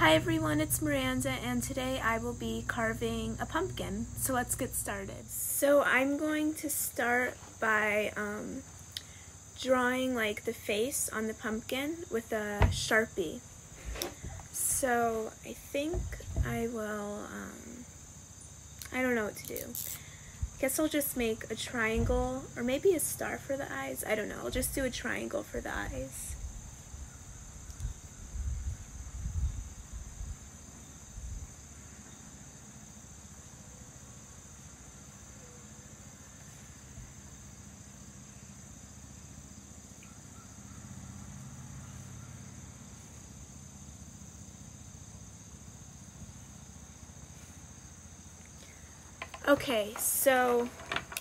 Hi everyone, it's Miranda and today I will be carving a pumpkin. So let's get started. So I'm going to start by drawing like the face on the pumpkin with a Sharpie. So I think I will, I don't know what to do. I guess I'll just make a triangle or maybe a star for the eyes. I don't know, I'll just do a triangle for the eyes. Okay, so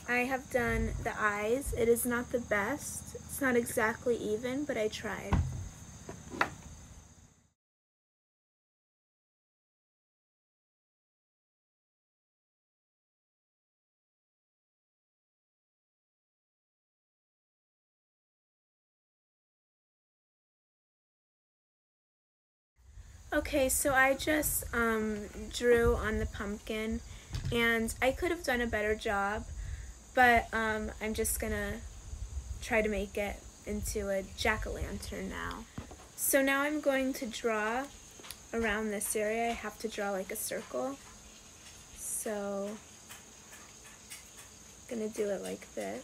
I have done the eyes. It is not the best. It's not exactly even, but I tried. Okay, so I just drew on the pumpkin. And I could have done a better job, but I'm just gonna try to make it into a jack-o'-lantern now. So now I'm going to draw around this area. I have to draw like a circle. So I'm gonna do it like this.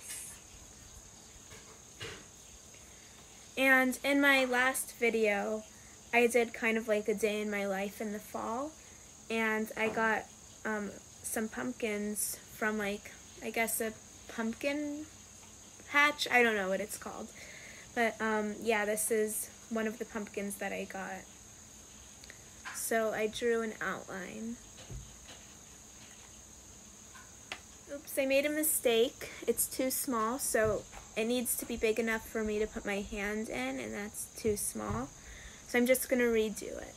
And in my last video, I did kind of like a day in my life in the fall, and I got some pumpkins from like, I guess a pumpkin patch? I don't know what it's called. But yeah, this is one of the pumpkins that I got. So I drew an outline. Oops, I made a mistake. It's too small, so it needs to be big enough for me to put my hand in, and that's too small. So I'm just gonna redo it.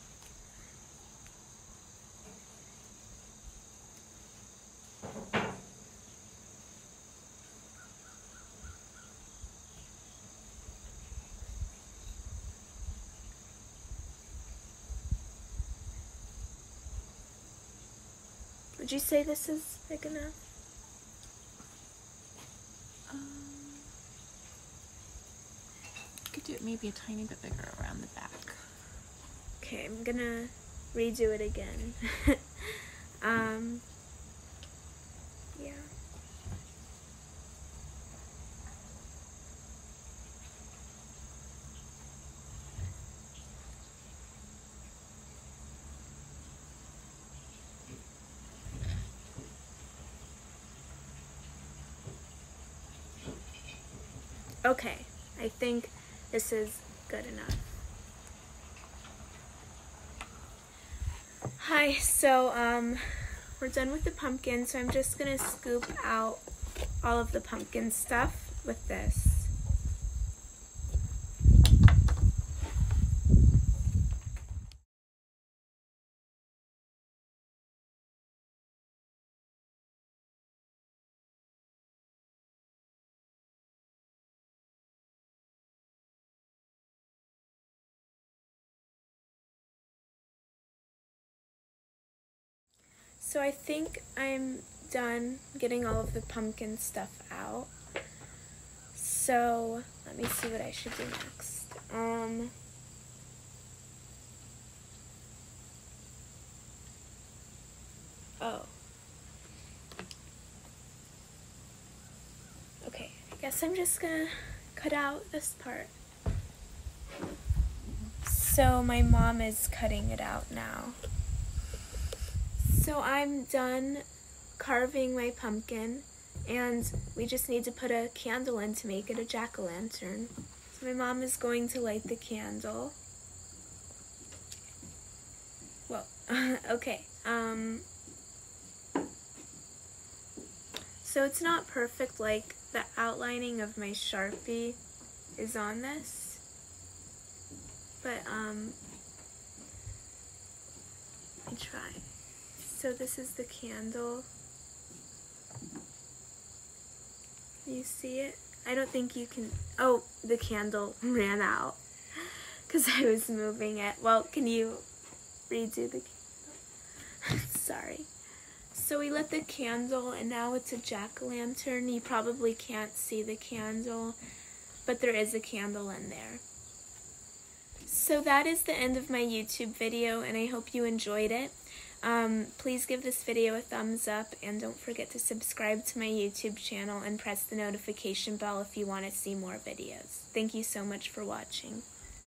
Would you say this is big enough? You could do it maybe a tiny bit bigger around the back. Okay, I'm gonna redo it again. Yeah. Okay, I think this is good enough. Hi, so we're done with the pumpkin, so I'm just gonna scoop out all of the pumpkin stuff with this. So I think I'm done getting all of the pumpkin stuff out. So let me see what I should do next. Oh. Okay, I guess I'm just gonna cut out this part. So my mom is cutting it out now. So I'm done carving my pumpkin, and we just need to put a candle in to make it a jack-o'-lantern. So my mom is going to light the candle. Well, okay. So it's not perfect, like the outlining of my Sharpie is on this, but I tried. So this is the candle. You see it? I don't think you can, oh, the candle ran out because I was moving it. Well, can you redo the sorry. So we lit the candle, and now it's a jack-o'-lantern. You probably can't see the candle, but there is a candle in there. So that is the end of my YouTube video, and I hope you enjoyed it. Please give this video a thumbs up, and don't forget to subscribe to my YouTube channel and press the notification bell if you want to see more videos. Thank you so much for watching.